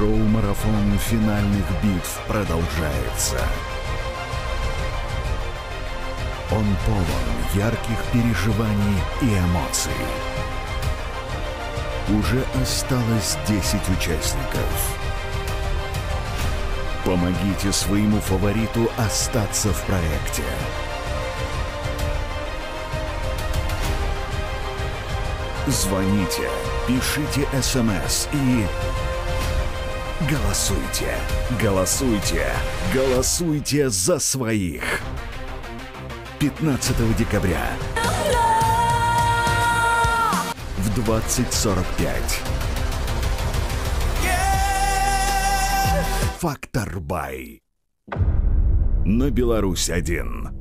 Шоу-марафон финальных битв продолжается. Он полон ярких переживаний и эмоций. Уже осталось 10 участников. Помогите своему фавориту остаться в проекте. Звоните, пишите СМС и голосуйте, голосуйте, голосуйте за своих. 15 декабря в 20:45. Фактор.BY на Беларусь 1.